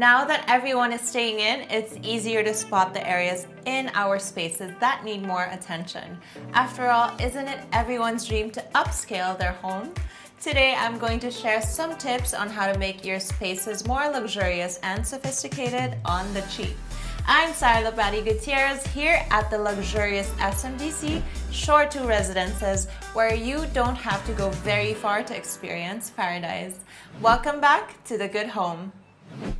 Now that everyone is staying in, it's easier to spot the areas in our spaces that need more attention. After all, isn't it everyone's dream to upscale their home? Today, I'm going to share some tips on how to make your spaces more luxurious and sophisticated on the cheap. I'm Sarah Lahbati Gutierrez here at the luxurious SMDC Shore 2 Residences, where you don't have to go very far to experience paradise. Welcome back to the Good Home.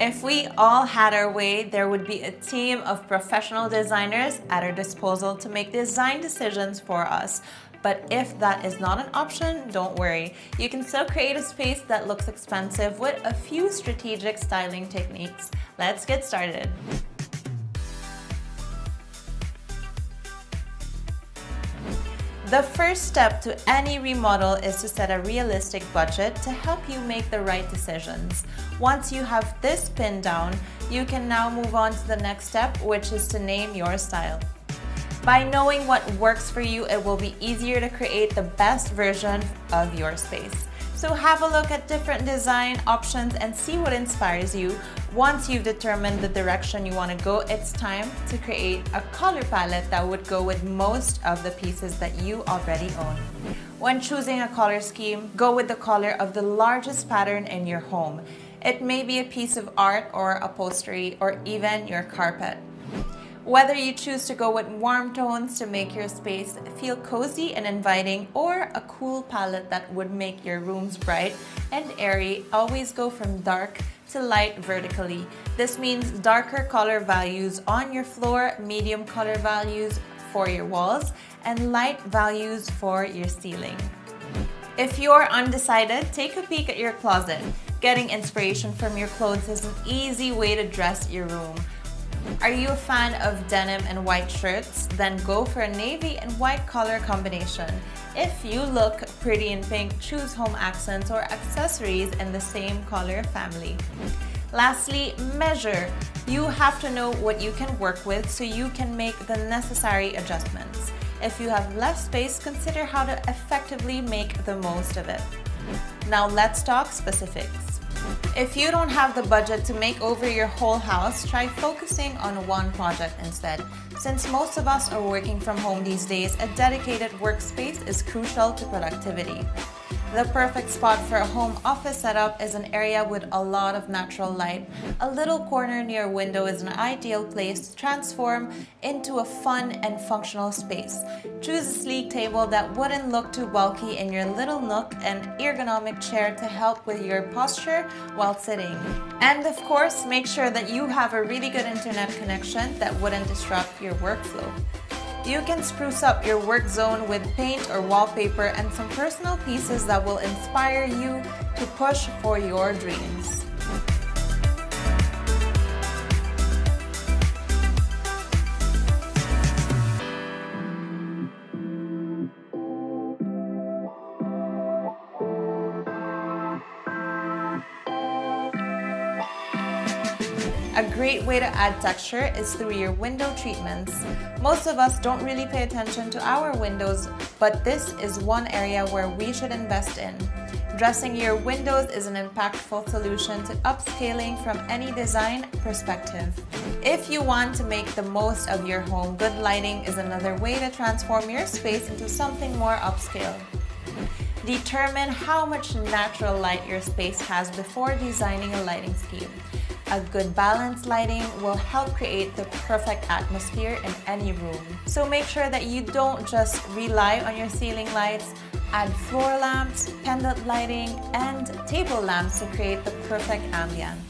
If we all had our way, there would be a team of professional designers at our disposal to make design decisions for us. But if that is not an option, don't worry. You can still create a space that looks expensive with a few strategic styling techniques. Let's get started. The first step to any remodel is to set a realistic budget to help you make the right decisions. Once you have this pinned down, you can now move on to the next step, which is to name your style. By knowing what works for you, it will be easier to create the best version of your space. So have a look at different design options and see what inspires you. Once you've determined the direction you want to go, it's time to create a color palette that would go with most of the pieces that you already own. When choosing a color scheme, go with the color of the largest pattern in your home. It may be a piece of art or upholstery or even your carpet. Whether you choose to go with warm tones to make your space feel cozy and inviting, or a cool palette that would make your rooms bright and airy, always go from dark to light vertically. This means darker color values on your floor, medium color values for your walls, and light values for your ceiling. If you're undecided, take a peek at your closet. Getting inspiration from your clothes is an easy way to dress your room. Are you a fan of denim and white shirts? Then go for a navy and white color combination. If you look pretty in pink, choose home accents or accessories in the same color family. Lastly, measure. You have to know what you can work with so you can make the necessary adjustments. If you have less space, consider how to effectively make the most of it. Now let's talk specifics. If you don't have the budget to make over your whole house, try focusing on one project instead. Since most of us are working from home these days, a dedicated workspace is crucial to productivity. The perfect spot for a home office setup is an area with a lot of natural light. A little corner near a window is an ideal place to transform into a fun and functional space. Choose a sleek table that wouldn't look too bulky in your little nook and ergonomic chair to help with your posture while sitting. And of course, make sure that you have a really good internet connection that wouldn't disrupt your workflow. You can spruce up your work zone with paint or wallpaper and some personal pieces that will inspire you to push for your dreams. A great way to add texture is through your window treatments. Most of us don't really pay attention to our windows, but this is one area where we should invest in. Dressing your windows is an impactful solution to upscaling from any design perspective. If you want to make the most of your home, good lighting is another way to transform your space into something more upscale. Determine how much natural light your space has before designing a lighting scheme. A good balanced lighting will help create the perfect atmosphere in any room. So make sure that you don't just rely on your ceiling lights. Add floor lamps, pendant lighting, and table lamps to create the perfect ambiance.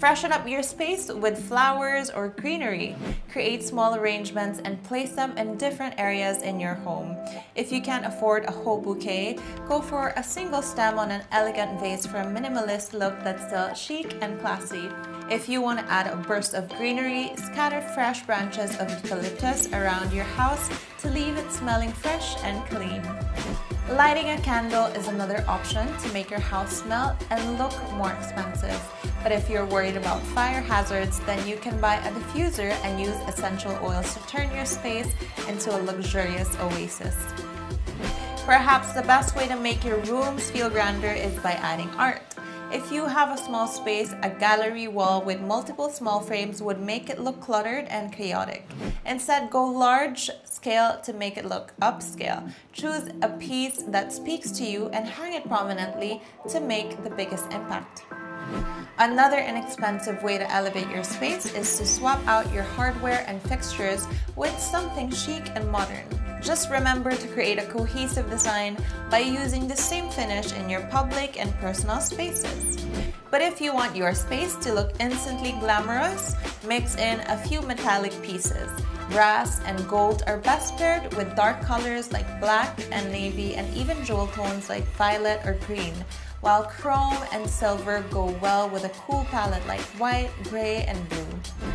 Freshen up your space with flowers or greenery. Create small arrangements and place them in different areas in your home. If you can't afford a whole bouquet, go for a single stem on an elegant vase for a minimalist look that's still chic and classy. If you want to add a burst of greenery, scatter fresh branches of eucalyptus around your house to leave it smelling fresh and clean. Lighting a candle is another option to make your house smell and look more expensive. But if you're worried about fire hazards, then you can buy a diffuser and use essential oils to turn your space into a luxurious oasis. Perhaps the best way to make your rooms feel grander is by adding art. If you have a small space, a gallery wall with multiple small frames would make it look cluttered and chaotic. Instead, go large scale to make it look upscale. Choose a piece that speaks to you and hang it prominently to make the biggest impact. Another inexpensive way to elevate your space is to swap out your hardware and fixtures with something chic and modern. Just remember to create a cohesive design by using the same finish in your public and personal spaces. But if you want your space to look instantly glamorous, mix in a few metallic pieces. Brass and gold are best paired with dark colors like black and navy and even jewel tones like violet or green, while chrome and silver go well with a cool palette like white, gray, and blue.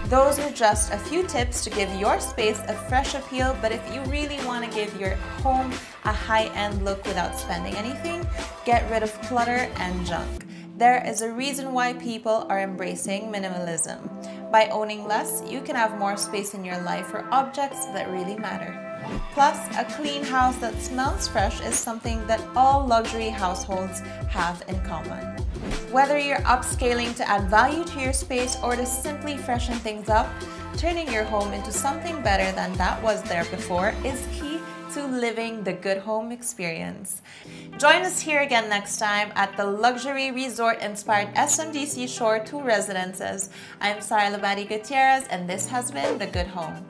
Those are just a few tips to give your space a fresh appeal, but if you really want to give your home a high-end look without spending anything, get rid of clutter and junk. There is a reason why people are embracing minimalism. By owning less, you can have more space in your life for objects that really matter. Plus, a clean house that smells fresh is something that all luxury households have in common. Whether you're upscaling to add value to your space or to simply freshen things up, turning your home into something better than that was there before is key to living the good home experience. Join us here again next time at the luxury resort-inspired SMDC Shore 2 residences. I'm Sarah Lahbati Gutierrez, and this has been The Good Home.